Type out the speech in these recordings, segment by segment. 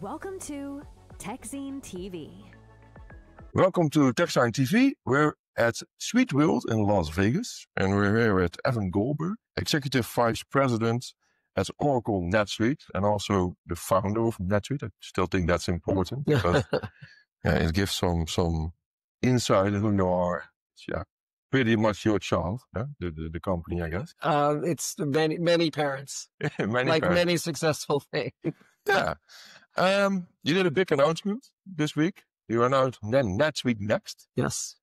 Welcome to Techzine TV. Welcome to Techzine TV. We're at SuiteWorld in Las Vegas, and we're here with Evan Goldberg, Executive Vice President at Oracle NetSuite, and also the founder of NetSuite. I still think that's important because yeah, it gives some insight into your, pretty much your child, yeah? the company, I guess. It's many parents, many successful things. Yeah. You did a big announcement this week. You announced NetSuite Next. Yes.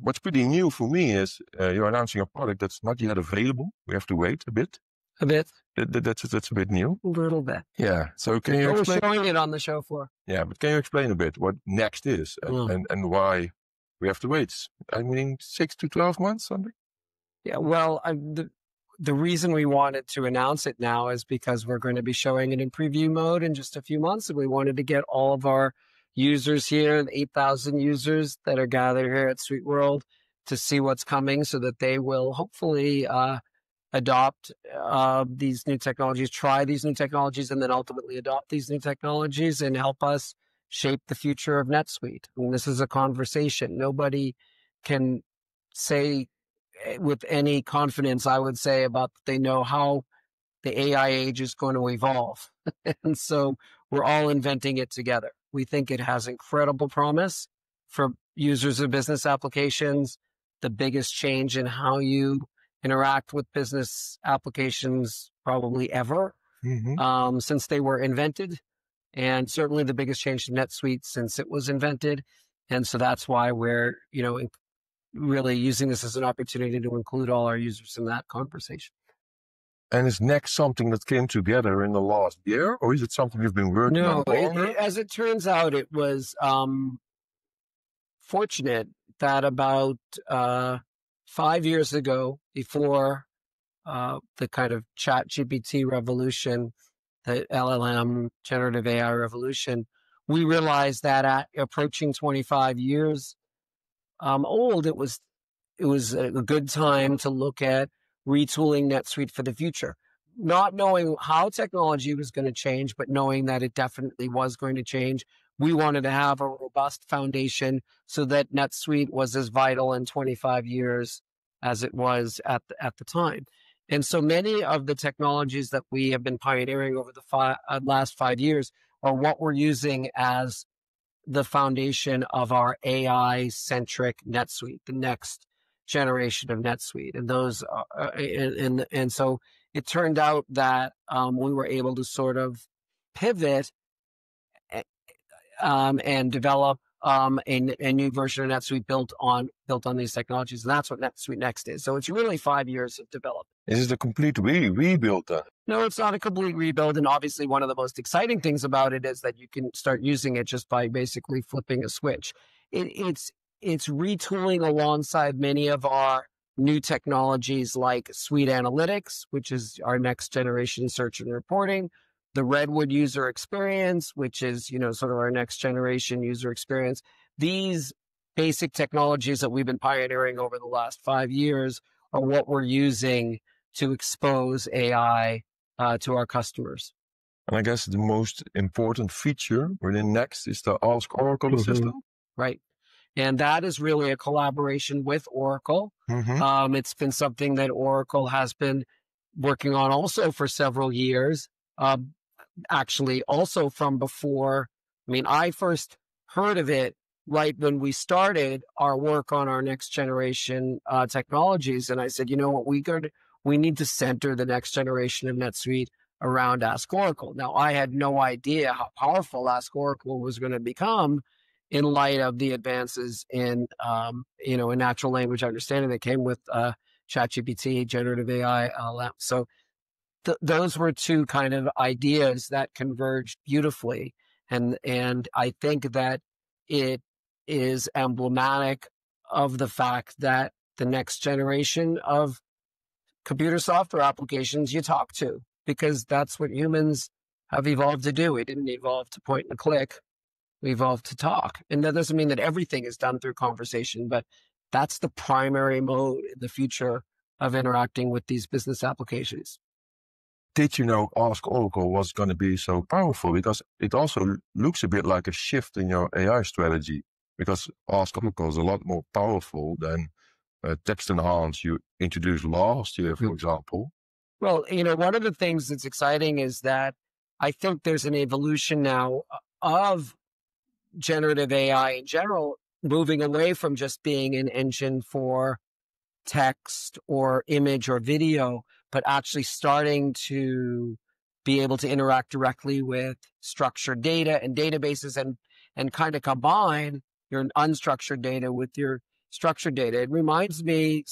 What's pretty new for me is you're announcing a product that's not yet available. We have to wait a bit. A bit. That's a bit new. A little bit. Yeah. So can you explain? We're showing it on the show floor. Yeah, but can you explain a bit what Next is and why we have to wait? I mean, 6 to 12 months, something? Yeah, well, the reason we wanted to announce it now is because we're going to be showing it in preview mode in just a few months, and we wanted to get all of our users here, the 8,000 users that are gathered here at SuiteWorld, to see what's coming so that they will hopefully adopt these new technologies, try these new technologies, and then ultimately adopt these new technologies and help us shape the future of NetSuite. And this is a conversation. Nobody can say with any confidence, I would say, about that they know how the AI age is going to evolve. And so we're all inventing it together. We think it has incredible promise for users of business applications, the biggest change in how you interact with business applications probably ever, since they were invented, and certainly the biggest change in NetSuite since it was invented. And so that's why we're, really using this as an opportunity to include all our users in that conversation. And is Next something that came together in the last year, or is it something you've been working on longer? As it turns out, it was fortunate that about 5 years ago, before the kind of ChatGPT revolution, the LLM generative AI revolution, we realized that at approaching 25 years old, it was a good time to look at retooling NetSuite for the future, not knowing how technology was going to change, but knowing that it definitely was going to change. We wanted to have a robust foundation so that NetSuite was as vital in 25 years as it was at the time. And so many of the technologies that we have been pioneering over the last 5 years are what we're using as the foundation of our AI-centric NetSuite, the next generation of NetSuite, and those are, and so it turned out that we were able to sort of pivot and develop a new version of NetSuite built on these technologies, and that's what NetSuite Next is. So it's really 5 years of development. Is it a complete rebuild then? No, it's not a complete rebuild, and obviously one of the most exciting things about it is that you can start using it just by basically flipping a switch. It's retooling alongside many of our new technologies like Suite Analytics, which is our next generation search and reporting, the Redwood user experience, which is, sort of our next generation user experience. These basic technologies that we've been pioneering over the last 5 years are what we're using to expose AI to our customers. And I guess the most important feature within Next is the Ask Oracle assistant. Right. And that is really a collaboration with Oracle. It's been something that Oracle has been working on also for several years, actually also from before. I mean, I first heard of it right when we started our work on our next generation technologies. And I said, you know what, we need to center the next generation of NetSuite around Ask Oracle. Now, I had no idea how powerful Ask Oracle was going to become in light of the advances in, in natural language understanding that came with ChatGPT, generative AI, LLM. So those were two kind of ideas that converged beautifully. And I think that it is emblematic of the fact that the next generation of computer software applications you talk to, because that's what humans have evolved to do. We didn't evolve to point and click. We evolved to talk. And that doesn't mean that everything is done through conversation, but that's the primary mode in the future of interacting with these business applications. did you know Ask Oracle was going to be so powerful? Because it also looks a bit like a shift in your AI strategy, because Ask Oracle is a lot more powerful than Text Enhance you introduced last year, for example. Well, you know, one of the things that's exciting is that I think there's an evolution now of generative AI in general, moving away from just being an engine for text or image or video, but actually starting to be able to interact directly with structured data and databases and kind of combine your unstructured data with your structured data. It reminds me,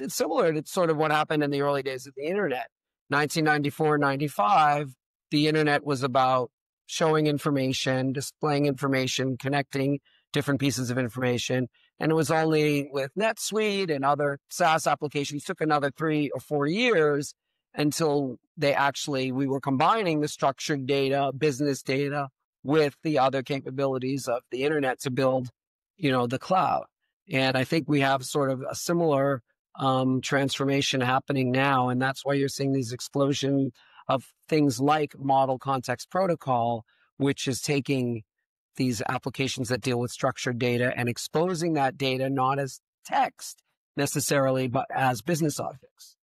it's similar to sort of what happened in the early days of the internet. 1994, 95, the internet was about showing information, displaying information, connecting different pieces of information. And it was only with NetSuite and other SaaS applications, it took another 3 or 4 years until they actually, we were combining the structured data, business data with the other capabilities of the internet to build, you know, the cloud. And I think we have sort of a similar transformation happening now. And that's why you're seeing these explosion of things like Model Context Protocol, which is taking these applications that deal with structured data and exposing that data, not as text necessarily, but as business objects.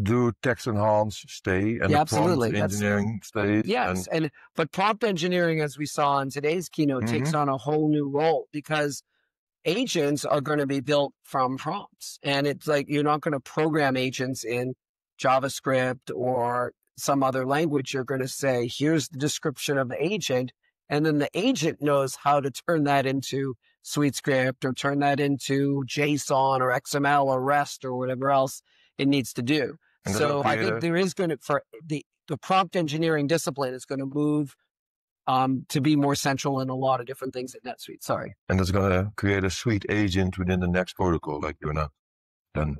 Do Text Enhance stay and prompt engineering stay? Yes, but prompt engineering, as we saw in today's keynote, takes on a whole new role, because agents are going to be built from prompts. And it's like, you're not going to program agents in JavaScript or some other language. You're going to say, here's the description of the agent. And then the agent knows how to turn that into SuiteScript or turn that into JSON or XML or REST or whatever else it needs to do. So I think there is going to, for the prompt engineering discipline is going to move to be more central in a lot of different things at NetSuite. Sorry. And it's going to create a Suite Agent within the next protocol, like you're not done.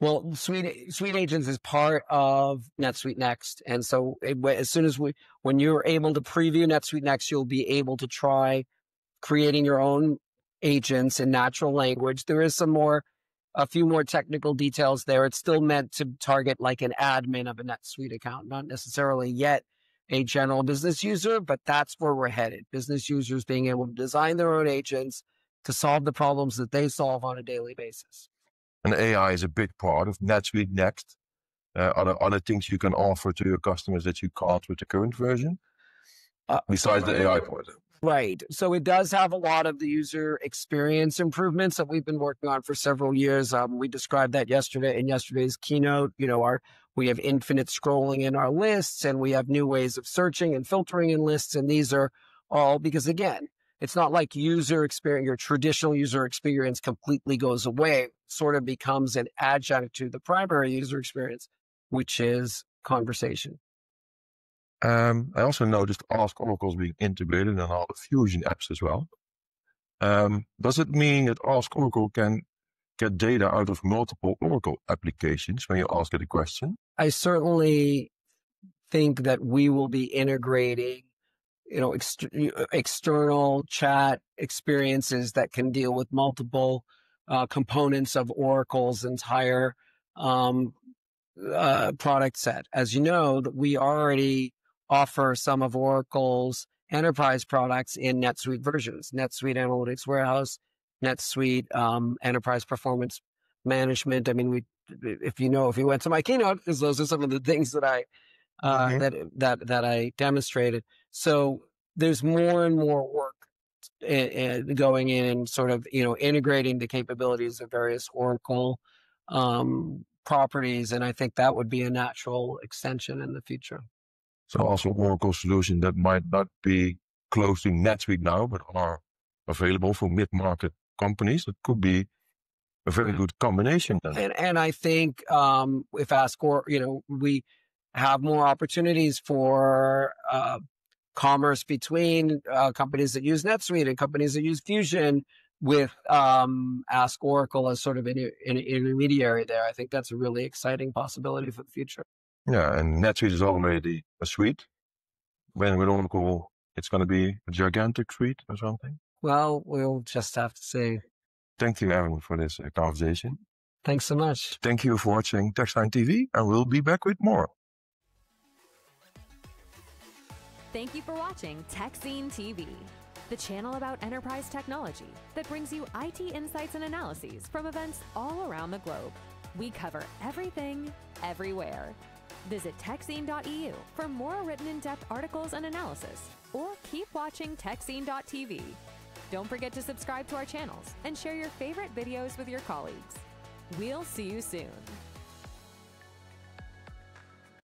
Well, Suite Agents is part of NetSuite Next. And so as soon as when you're able to preview NetSuite Next, you'll be able to try creating your own agents in natural language. There is a few more technical details there. It's still meant to target like an admin of a NetSuite account, not necessarily yet a general business user, but that's where we're headed. Business users being able to design their own agents to solve the problems that they solve on a daily basis. And AI is a big part of NetSuite Next. Are there other things you can offer to your customers that you can't with the current version, besides the AI part? Right. So it does have a lot of the user experience improvements that we've been working on for several years. We described that yesterday in yesterday's keynote. You know, we have infinite scrolling in our lists, and we have new ways of searching and filtering in lists. And these are all because, again, it's not like user experience, your traditional user experience completely goes away, sort of becomes an adjunct to the primary user experience, which is conversation. I also noticed Ask Oracle is being integrated in all the Fusion apps as well. Does it mean that Ask Oracle can get data out of multiple Oracle applications when you ask it a question? I certainly think that we will be integrating external chat experiences that can deal with multiple components of Oracle's entire product set. As you know, we already offer some of Oracle's enterprise products in NetSuite versions, NetSuite Analytics Warehouse, NetSuite Enterprise Performance Management. I mean, if you went to my keynote, because those are some of the things that I demonstrated. So there's more and more work going in and sort of, integrating the capabilities of various Oracle properties. And I think that would be a natural extension in the future. So also Oracle solution that might not be close to NetSuite now, but are available for mid-market companies. It could be a very good combination then. And I think if Ask Oracle, we have more opportunities for commerce between companies that use NetSuite and companies that use Fusion with Ask Oracle as sort of an intermediary there. I think that's a really exciting possibility for the future. Yeah, and NetSuite is already a suite. When with Oracle, it's going to be a gigantic suite or something. Well, we'll just have to say. Thank you, Evan, for this conversation. Thanks so much. Thank you for watching Techzine TV, and we'll be back with more. Thank you for watching Techzine TV, the channel about enterprise technology that brings you IT insights and analyses from events all around the globe. We cover everything, everywhere. Visit techzine.eu for more written in-depth articles and analysis, or keep watching techzine.tv. Don't forget to subscribe to our channels and share your favorite videos with your colleagues. We'll see you soon.